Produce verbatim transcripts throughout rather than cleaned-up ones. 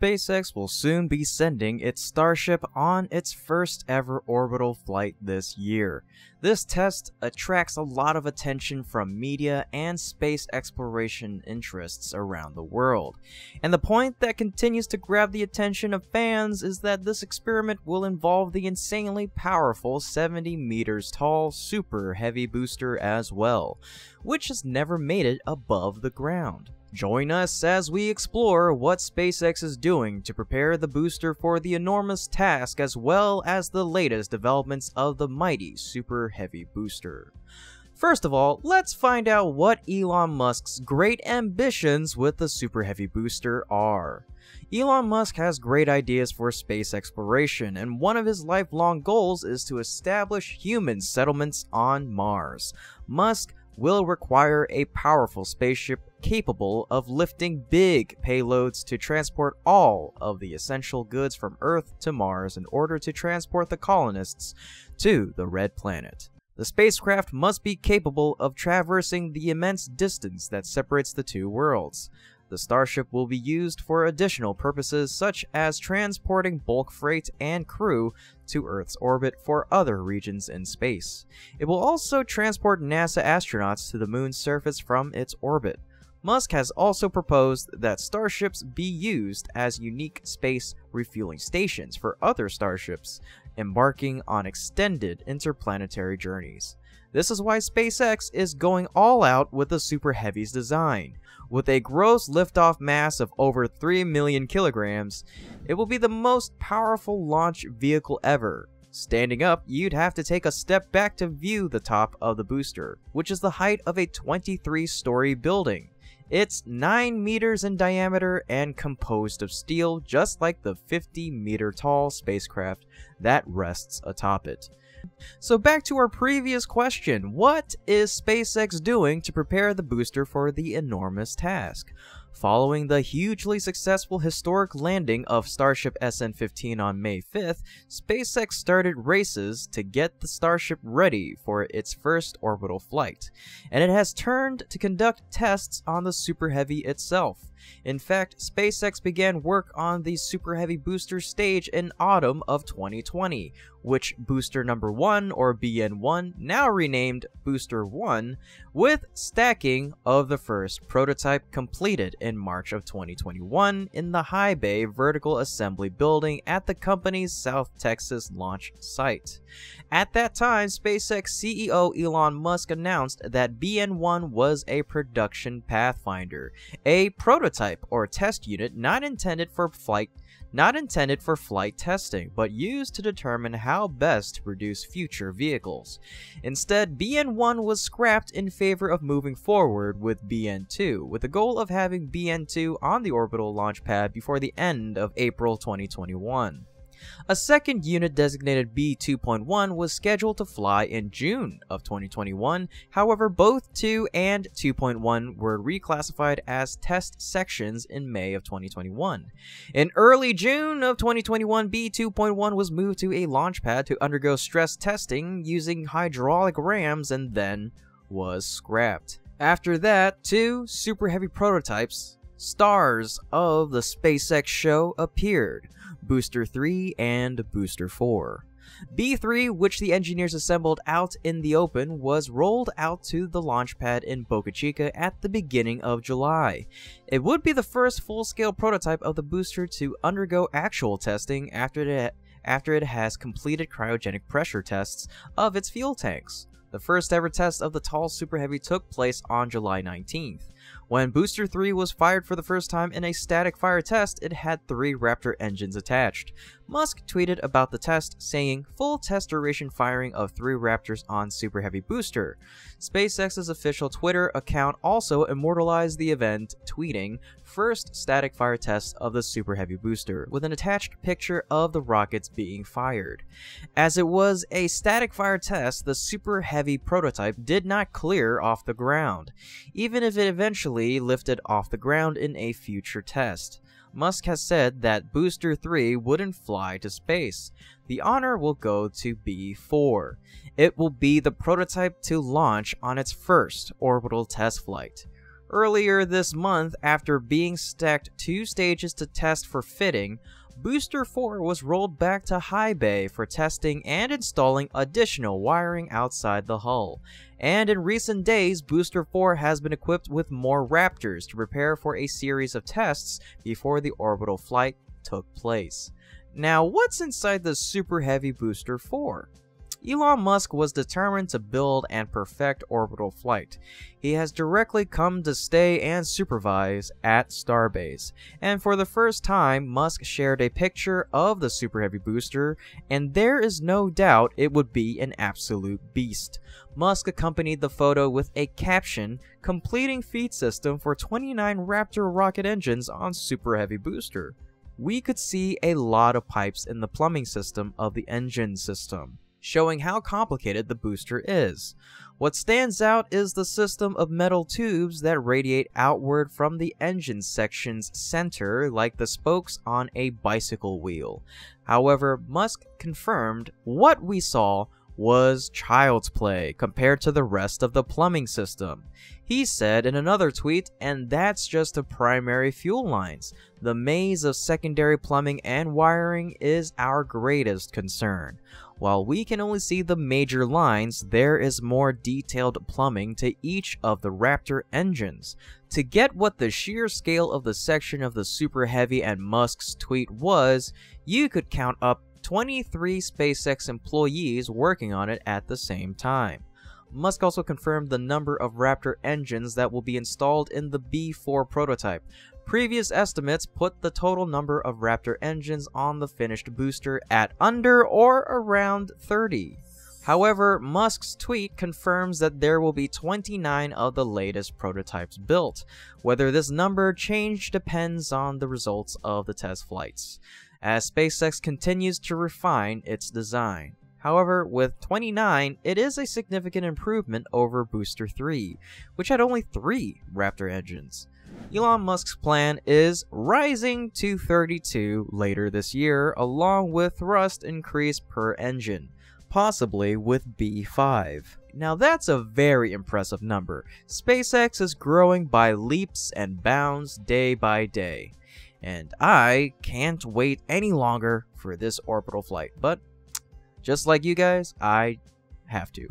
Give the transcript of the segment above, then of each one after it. SpaceX will soon be sending its Starship on its first ever orbital flight this year. This test attracts a lot of attention from media and space exploration interests around the world. And the point that continues to grab the attention of fans is that this experiment will involve the insanely powerful seventy meters tall Super Heavy booster as well, which has never made it above the ground. Join us as we explore what SpaceX is doing to prepare the booster for the enormous task, as well as the latest developments of the mighty Super Heavy booster. First of all, let's find out what Elon Musk's great ambitions with the Super Heavy booster are. Elon Musk has great ideas for space exploration, and one of his lifelong goals is to establish human settlements on Mars. Musk will require a powerful spaceship capable of lifting big payloads to transport all of the essential goods from Earth to Mars in order to transport the colonists to the Red Planet. The spacecraft must be capable of traversing the immense distance that separates the two worlds. The Starship will be used for additional purposes such as transporting bulk freight and crew to Earth's orbit for other regions in space. It will also transport NASA astronauts to the moon's surface from its orbit. Musk has also proposed that Starships be used as unique space refueling stations for other Starships embarking on extended interplanetary journeys. This is why SpaceX is going all out with the Super Heavy's design. With a gross liftoff mass of over three million kilograms, it will be the most powerful launch vehicle ever. Standing up, you'd have to take a step back to view the top of the booster, which is the height of a twenty-three story building. It's nine meters in diameter and composed of steel, just like the fifty meter tall spacecraft that rests atop it. So back to our previous question, what is SpaceX doing to prepare the booster for the enormous task? Following the hugely successful historic landing of Starship S N fifteen on May fifth, SpaceX started races to get the Starship ready for its first orbital flight, and it has turned to conduct tests on the Super Heavy itself. In fact, SpaceX began work on the Super Heavy booster stage in autumn of twenty twenty, which booster number one, or B N one, now renamed Booster one, with stacking of the first prototype completed in March of twenty twenty-one in the High Bay Vertical Assembly Building at the company's South Texas launch site. At that time, SpaceX C E O Elon Musk announced that B N one was a production pathfinder, a prototype or test unit not intended for flight Not intended for flight testing, but used to determine how best to produce future vehicles. Instead, B N one was scrapped in favor of moving forward with B N two, with the goal of having B N two on the orbital launch pad before the end of April twenty twenty-one. A second unit designated B two point one was scheduled to fly in June of twenty twenty-one, however both two and two point one were reclassified as test sections in May of twenty twenty-one. In early June of twenty twenty-one, B two point one was moved to a launch pad to undergo stress testing using hydraulic rams and then was scrapped. After that, two Super Heavy prototypes, stars of the SpaceX show, appeared: Booster three and Booster four. B three, which the engineers assembled out in the open, was rolled out to the launch pad in Boca Chica at the beginning of July. It would be the first full-scale prototype of the booster to undergo actual testing after it, after it has completed cryogenic pressure tests of its fuel tanks. The first ever test of the tall Super Heavy took place on July nineteenth. When Booster three was fired for the first time in a static fire test, it had three Raptor engines attached. Musk tweeted about the test, saying, "Full test duration firing of three Raptors on Super Heavy booster." SpaceX's official Twitter account also immortalized the event, tweeting, "First static fire test of the Super Heavy booster," with an attached picture of the rockets being fired. As it was a static fire test, the Super Heavy prototype did not clear off the ground, even if it eventually lifted off the ground in a future test. Musk has said that Booster three wouldn't fly to space. The honor will go to B four. It will be the prototype to launch on its first orbital test flight. Earlier this month, after being stacked two stages to test for fitting, Booster four was rolled back to high bay for testing and installing additional wiring outside the hull. And in recent days, Booster four has been equipped with more Raptors to prepare for a series of tests before the orbital flight took place. Now, what's inside the Super Heavy Booster four? Elon Musk was determined to build and perfect orbital flight. He has directly come to stay and supervise at Starbase. And for the first time, Musk shared a picture of the Super Heavy booster, and there is no doubt it would be an absolute beast. Musk accompanied the photo with a caption, completing feed system for twenty-nine Raptor rocket engines on Super Heavy booster. We could see a lot of pipes in the plumbing system of the engine system, showing how complicated the booster is. What stands out is the system of metal tubes that radiate outward from the engine section's center like the spokes on a bicycle wheel. However, Musk confirmed what we saw was child's play compared to the rest of the plumbing system. He said in another tweet, and that's just the primary fuel lines. The maze of secondary plumbing and wiring is our greatest concern. While we can only see the major lines, there is more detailed plumbing to each of the Raptor engines. To get what the sheer scale of the section of the Super Heavy and Musk's tweet was, you could count up twenty-three SpaceX employees working on it at the same time. Musk also confirmed the number of Raptor engines that will be installed in the B four prototype. Previous estimates put the total number of Raptor engines on the finished booster at under or around thirty. However, Musk's tweet confirms that there will be twenty-nine of the latest prototypes built. Whether this number change depends on the results of the test flights, as SpaceX continues to refine its design. However, with twenty-nine, it is a significant improvement over Booster three, which had only three Raptor engines. Elon Musk's plan is rising to thirty-two later this year, along with thrust increase per engine, possibly with B five. Now that's a very impressive number. SpaceX is growing by leaps and bounds day by day. And I can't wait any longer for this orbital flight, but just like you guys, I have to.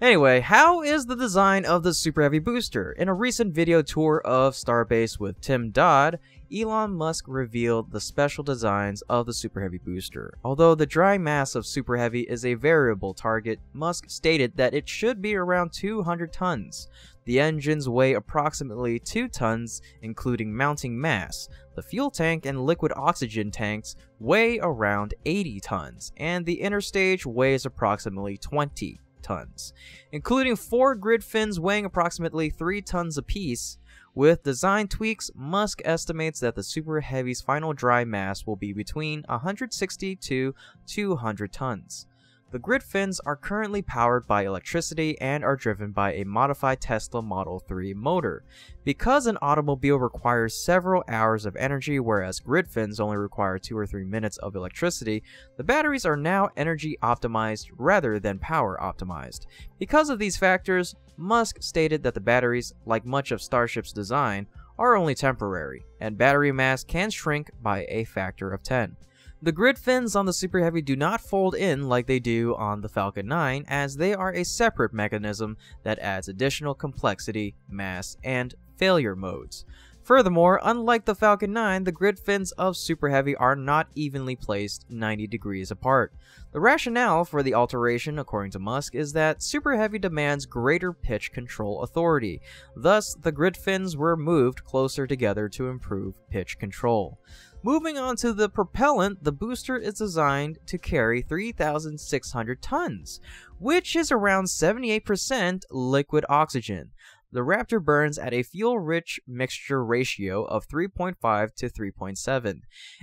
Anyway, how is the design of the Super Heavy booster? In a recent video tour of Starbase with Tim Dodd, Elon Musk revealed the special designs of the Super Heavy booster. Although the dry mass of Super Heavy is a variable target, Musk stated that it should be around two hundred tons. The engines weigh approximately two tons, including mounting mass. The fuel tank and liquid oxygen tanks weigh around eighty tons, and the inner stage weighs approximately twenty tons, including four grid fins weighing approximately three tons apiece. With design tweaks, Musk estimates that the Super Heavy's final dry mass will be between one hundred sixty to two hundred tons. The grid fins are currently powered by electricity and are driven by a modified Tesla Model three motor. Because an automobile requires several hours of energy, whereas grid fins only require two or three minutes of electricity, the batteries are now energy optimized rather than power optimized. Because of these factors, Musk stated that the batteries, like much of Starship's design, are only temporary, and battery mass can shrink by a factor of ten. The grid fins on the Super Heavy do not fold in like they do on the Falcon nine, as they are a separate mechanism that adds additional complexity, mass, and failure modes. Furthermore, unlike the Falcon nine, the grid fins of Super Heavy are not evenly placed ninety degrees apart. The rationale for the alteration, according to Musk, is that Super Heavy demands greater pitch control authority. Thus, the grid fins were moved closer together to improve pitch control. Moving on to the propellant, the booster is designed to carry three thousand six hundred tons, which is around seventy-eight percent liquid oxygen. The Raptor burns at a fuel-rich mixture ratio of three point five to three point seven.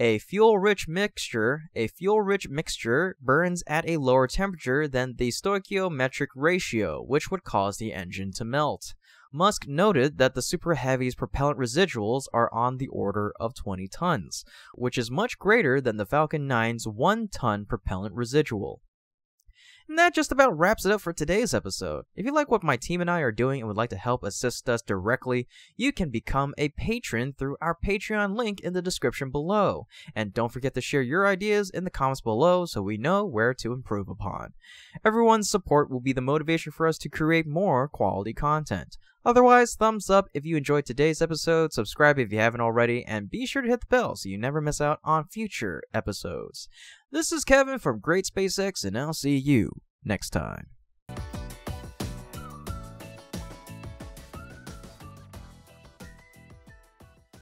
A fuel-rich mixture, a fuel-rich mixture burns at a lower temperature than the stoichiometric ratio, which would cause the engine to melt. Musk noted that the Super Heavy's propellant residuals are on the order of twenty tons, which is much greater than the Falcon nine's one ton propellant residual. And that just about wraps it up for today's episode. If you like what my team and I are doing and would like to help assist us directly, you can become a patron through our Patreon link in the description below. And don't forget to share your ideas in the comments below so we know where to improve upon. Everyone's support will be the motivation for us to create more quality content. Otherwise, thumbs up if you enjoyed today's episode, subscribe if you haven't already, and be sure to hit the bell so you never miss out on future episodes. This is Kevin from Great SpaceX, and I'll see you next time.